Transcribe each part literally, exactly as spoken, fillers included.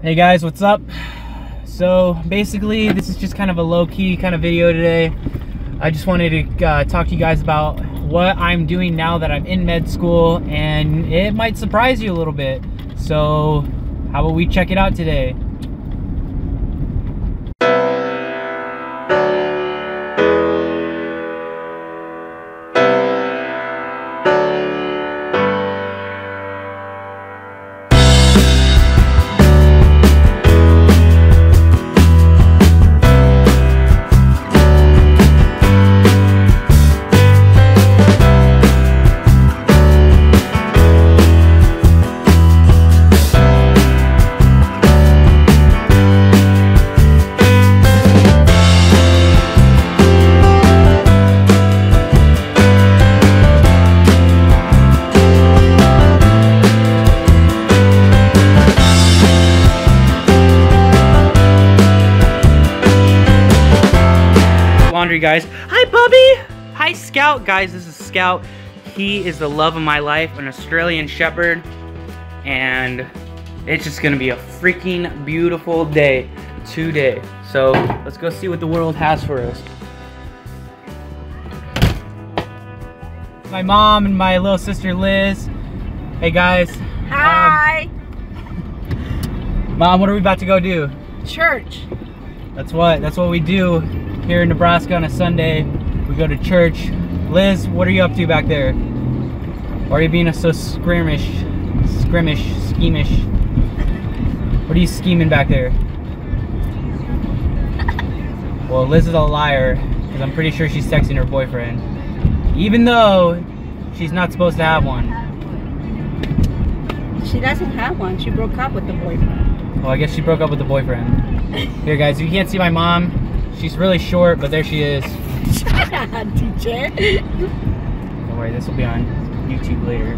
Hey guys, what's up? So basically this is just kind of a low-key kind of video today. I just wanted to uh, talk to you guys about what I'm doing now that I'm in med school, and it might surprise you a little bit. So how about we check it out today? Guys, hi puppy, hi Scout. Guys, this is Scout. He is the love of my life, an Australian Shepherd, and it's just gonna be a freaking beautiful day today. So let's go see what the world has for us. My mom and my little sister Liz. Hey guys. Hi. Um, mom, what are we about to go do? Church. That's what. That's what we do here in Nebraska on a Sunday. We go to church. Liz, what are you up to back there? Why are you being so scrimish, scrimish, schemish? What are you scheming back there? Well, Liz is a liar, because I'm pretty sure she's texting her boyfriend, even though she's not supposed to have one. She doesn't have one. She broke up with the boyfriend. Well, I guess she broke up with the boyfriend. Here guys, if you can't see my mom, she's really short, but there she is. Shut up, teacher. Don't worry, this will be on YouTube later.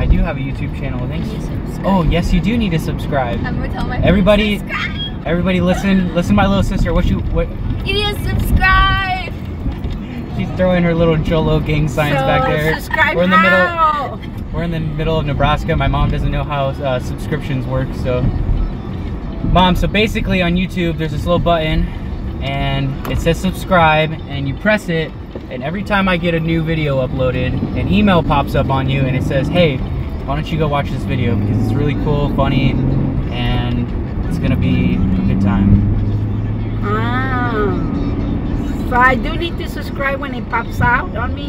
I do have a YouTube channel, thanks. Oh, yes, you do need to subscribe. I'm gonna tell my everybody, subscribe. Everybody, listen, listen, my little sister. What you what? You need to subscribe. She's throwing her little Jolo gang signs so back there. Subscribe we're in the how? middle. We're in the middle of Nebraska. My mom doesn't know how uh, subscriptions work, so. Mom, so basically on YouTube, there's this little button and it says subscribe, and you press it, and every time I get a new video uploaded, an email pops up on you and it says, hey, why don't you go watch this video, because it's really cool, funny, and it's gonna be a good time. Ah, so I do need to subscribe when it pops out on me?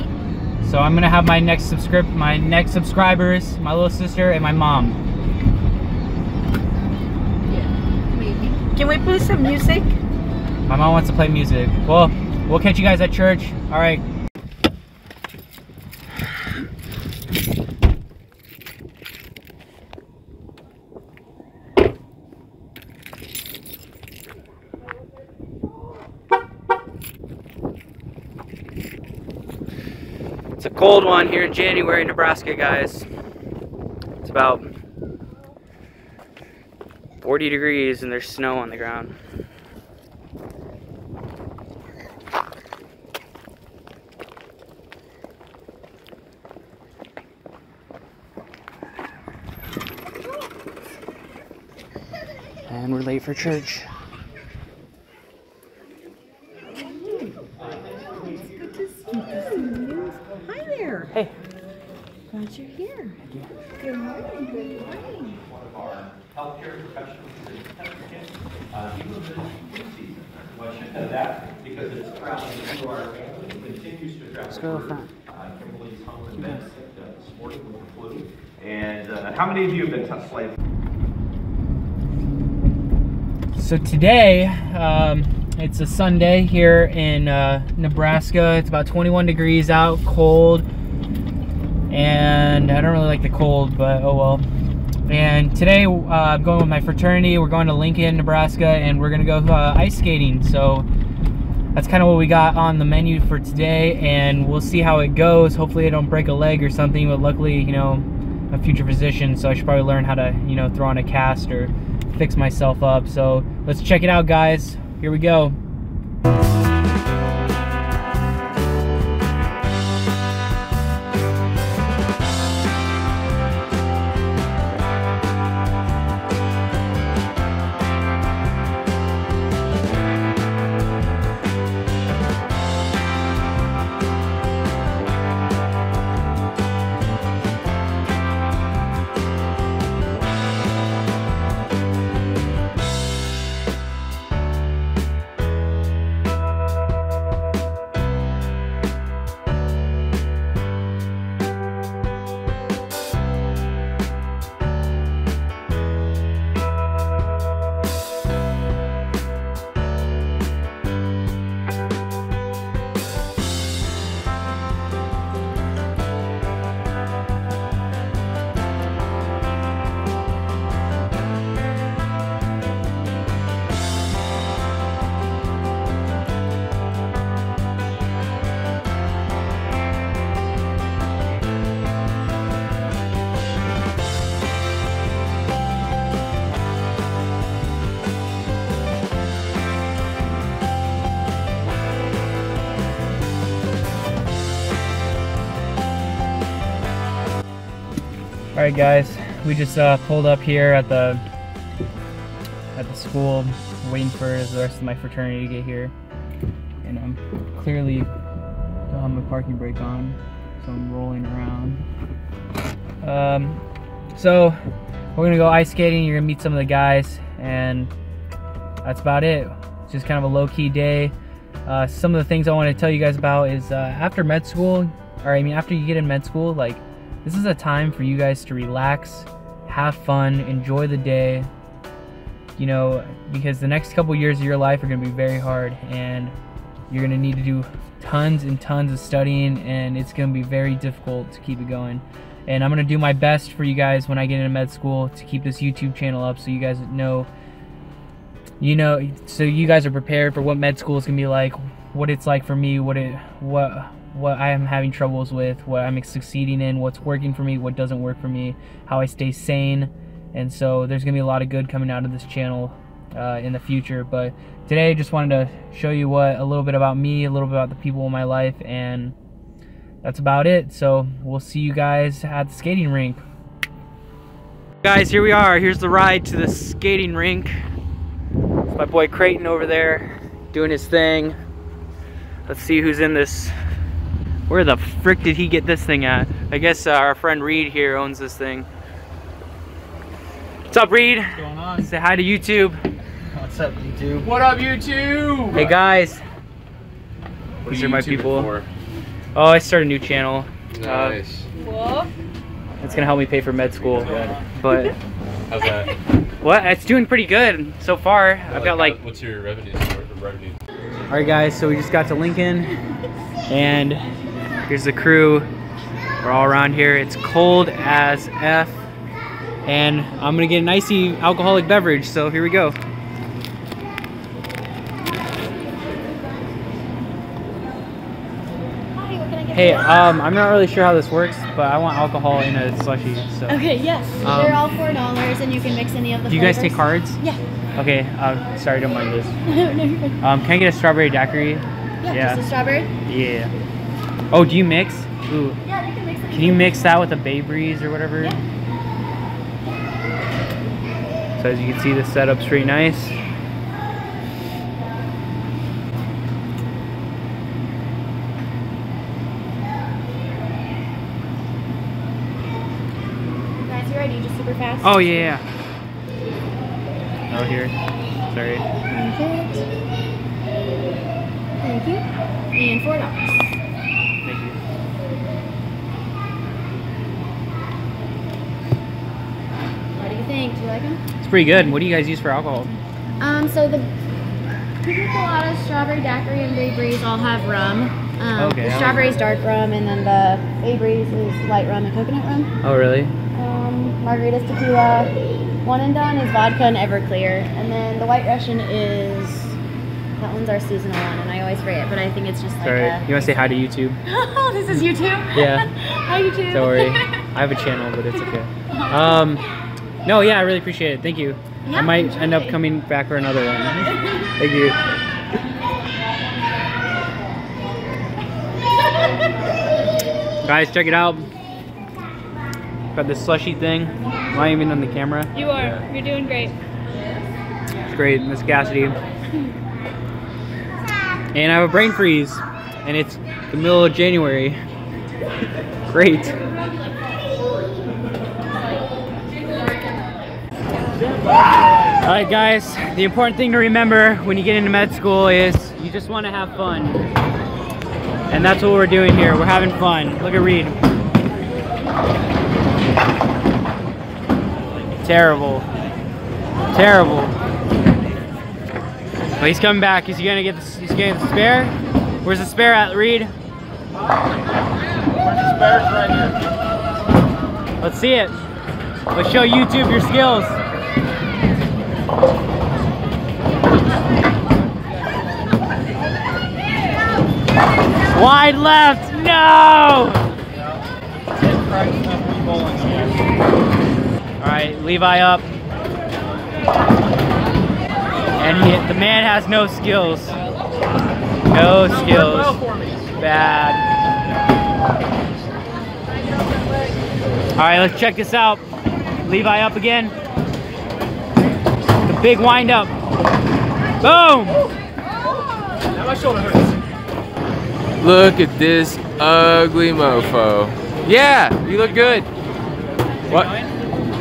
So I'm gonna have my next subscribe, my next subscribers, my little sister and my mom. Can we play some music? My mom wants to play music. Well, we'll catch you guys at church. All right. It's a cold one here in January, Nebraska, guys. It's about forty degrees and there's snow on the ground. And we're late for church. It's good to see you. Hi there. Hey. Glad you're here. Yeah. Good morning. Good morning. Healthcare professionals uh, you will visit well, should know that because it's traveling to our family continues to travel. Let's go front. Uh, Kimberly's home events uh, this morning with the flu. And uh, how many of you have been touched lately? So today, um, it's a Sunday here in uh, Nebraska. It's about twenty-one degrees out, cold. And I don't really like the cold, but oh well. And today uh, I'm going with my fraternity. We're going to Lincoln, Nebraska, and we're gonna go uh, ice skating. So that's kind of what we got on the menu for today, and we'll see how it goes. Hopefully I don't break a leg or something, but luckily, you know, I'm a future physician, so I should probably learn how to, you know, throw on a cast or fix myself up. So let's check it out, guys. Here we go. Alright guys, we just uh, pulled up here at the at the school, waiting for the rest of my fraternity to get here. And I'm um, clearly don't have my parking brake on, so I'm rolling around. Um, so we're gonna go ice skating, you're gonna meet some of the guys, and that's about it. It's just kind of a low-key day. Uh, some of the things I want to tell you guys about is uh, after med school, or I mean after you get in med school, like, this is a time for you guys to relax, have fun, enjoy the day, you know, because the next couple years of your life are going to be very hard, and you're going to need to do tons and tons of studying, and it's going to be very difficult to keep it going. And I'm going to do my best for you guys when I get into med school to keep this YouTube channel up so you guys know, you know, so you guys are prepared for what med school is going to be like, what it's like for me, what it, what... what I am having troubles with, what I'm succeeding in, what's working for me, what doesn't work for me, how I stay sane. And so there's gonna be a lot of good coming out of this channel uh, in the future. But today I just wanted to show you what a little bit about me, a little bit about the people in my life, and that's about it. So we'll see you guys at the skating rink. Guys, here we are. Here's the ride to the skating rink. It's my boy Creighton over there doing his thing. Let's see who's in this. Where the frick did he get this thing at? I guess uh, our friend Reed here owns this thing. What's up, Reed? What's going on? Say hi to YouTube. What's up, YouTube? What up, YouTube? Hey, guys. What These are, are my people. For? Oh, I started a new channel. Nice. Uh, it's going to help me pay for med school. But how's that? What? It's doing pretty good so far. Well, I've like, got like... How, what's your revenue? revenue? All right, guys. So we just got to Lincoln. And... here's the crew. We're all around here. It's cold as F. And I'm gonna get an icy alcoholic beverage, so here we go. Hey, um, I'm not really sure how this works, but I want alcohol in a slushie, so. Okay, yes. Um, They're all four dollars and you can mix any of the Do you flavors. Guys take cards? Yeah. Okay, uh, sorry, don't mind this. Um, can I get a strawberry daiquiri? Yeah, yeah. Just a strawberry? Yeah. Oh, do you mix? Ooh. Yeah, they can mix it. Can you mix that with a Bay Breeze or whatever? Yeah. So as you can see, the setup's pretty nice. You guys ready? Just super fast. Oh yeah. Oh here. Sorry. Perfect. Thank you. And four dollars. Do you like them? It's pretty good. What do you guys use for alcohol? Um, so the pina colada, strawberry daiquiri, and Bay Breeze all have rum. Um, okay. The strawberry is dark rum, and then the Bay Breeze is light rum and coconut rum. Oh, really? Um, margaritas, tequila. One and Done is vodka and Everclear, and then the White Russian is that one's our seasonal one, and I always forget it, but I think it's just Sorry. like. Sorry. You want to say hi to YouTube? Oh, this is YouTube. Yeah. Hi YouTube. Don't worry. I have a channel, but it's okay. Um. No, yeah, I really appreciate it. Thank you. Yeah, I might enjoy. end up coming back for another one. Thank you. Guys, check it out. Got this slushy thing. Am I even on the camera? You are. Yeah. You're doing great. It's great. Miss Cassidy. And I have a brain freeze. And it's the middle of January. Great. Alright guys, the important thing to remember when you get into med school is you just want to have fun. And that's what we're doing here. We're having fun. Look at Reed. Terrible. Terrible. Well, he's coming back. Is he gonna get the, he's gonna get the spare? Where's the spare at, Reed? The spare's right here. Let's see it. Let's show YouTube your skills. Wide left, no! Alright, Levi up. And he, the man has no skills. No skills. Bad. right, let's check this out. Levi up again. The big wind up. Boom! Now my shoulder hurts. Look at this ugly mofo. Yeah, you look good. What?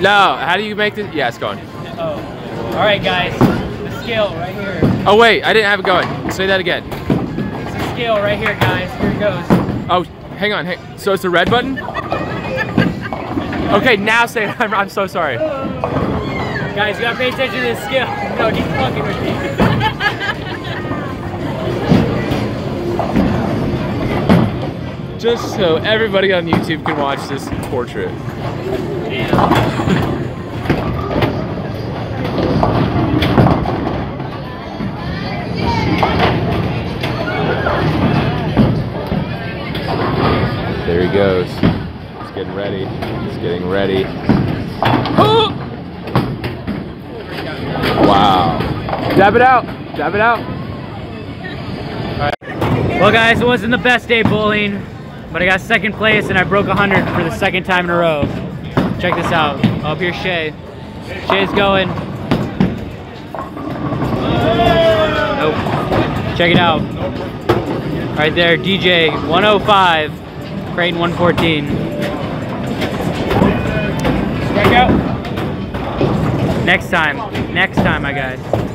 No, how do you make this? Yeah, it's going. Oh. All right, guys. The scale right here. Oh, wait, I didn't have it going. Say that again. It's the scale right here, guys. Here it goes. Oh, hang on. Hang. So it's the red button? Okay, now say it. I'm, I'm so sorry. Guys, you gotta pay attention to this scale. No, he's fucking with me. Just so everybody on YouTube can watch this portrait. There he goes. He's getting ready. He's getting ready. Oh! Wow. Dab it out. Dab it out. All right. Well, guys, it wasn't the best day bowling, but I got second place and I broke one hundred for the second time in a row. Check this out. Up here, Shea. Shea's going. Nope. Check it out. Right there, D J one oh five, Creighton one fourteen. Strike out. Next time. Next time, my guys.